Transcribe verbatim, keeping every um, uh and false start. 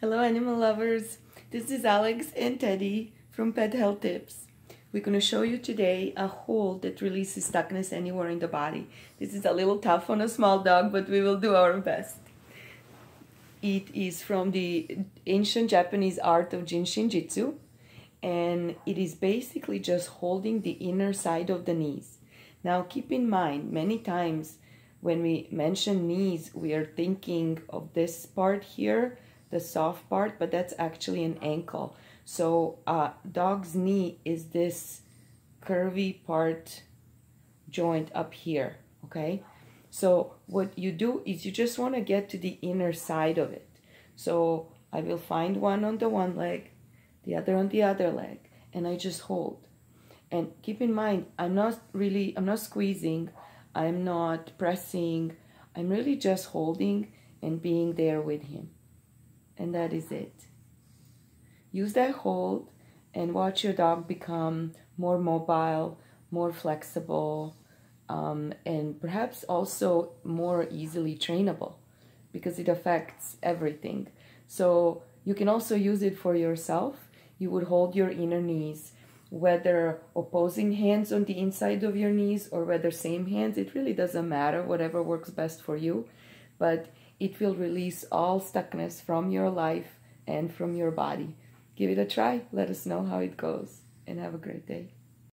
Hello animal lovers, this is Alex and Teddy from Pet Health Tips. We're going to show you today a hold that releases stuckness anywhere in the body. This is a little tough on a small dog, but we will do our best. It is from the ancient Japanese art of Jin Shin Jitsu, and it is basically just holding the inner side of the knees. Now keep in mind, many times when we mention knees, we are thinking of this part here, the soft part, but that's actually an ankle. So uh, dog's knee is this curvy part joint up here, okay? So what you do is you just want to get to the inner side of it. So I will find one on the one leg, the other on the other leg, and I just hold. And keep in mind, I'm not really, I'm not squeezing, I'm not pressing, I'm really just holding and being there with him. And that is it. Use that hold and watch your dog become more mobile, more flexible, um, and perhaps also more easily trainable, because it affects everything. So you can also use it for yourself. You would hold your inner knees, whether opposing hands on the inside of your knees or whether same hands, it really doesn't matter, whatever works best for you. But it will release all stuckness from your life and from your body. Give it a try. Let us know how it goes, and have a great day.